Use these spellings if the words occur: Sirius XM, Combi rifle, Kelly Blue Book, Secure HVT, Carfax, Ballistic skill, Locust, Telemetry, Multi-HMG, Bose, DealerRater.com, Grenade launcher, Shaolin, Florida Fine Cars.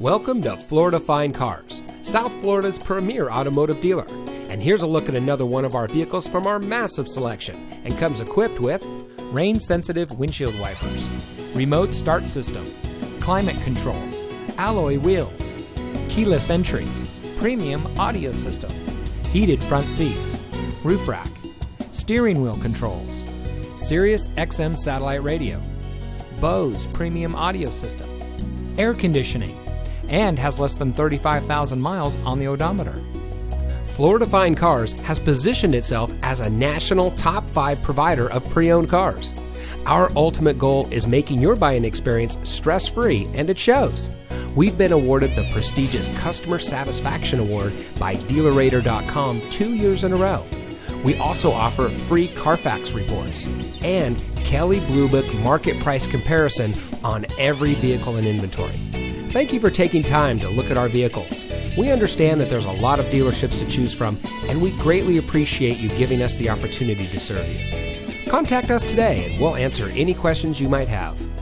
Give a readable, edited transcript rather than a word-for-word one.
Welcome to Florida Fine Cars, South Florida's premier automotive dealer. And here's a look at another one of our vehicles from our massive selection, and comes equipped with rain-sensitive windshield wipers, remote start system, climate control, alloy wheels, keyless entry, premium audio system, heated front seats, roof rack, steering wheel controls, Sirius XM satellite radio, Bose premium audio system, air conditioning, and has less than 35,000 miles on the odometer. Florida Fine Cars has positioned itself as a national top 5 provider of pre-owned cars. Our ultimate goal is making your buying experience stress-free, and it shows. We've been awarded the prestigious Customer Satisfaction Award by DealerRater.com 2 years in a row. We also offer free Carfax reports and Kelly Blue Book market price comparison on every vehicle in inventory. Thank you for taking time to look at our vehicles. We understand that there's a lot of dealerships to choose from, and we greatly appreciate you giving us the opportunity to serve you. Contact us today and we'll answer any questions you might have.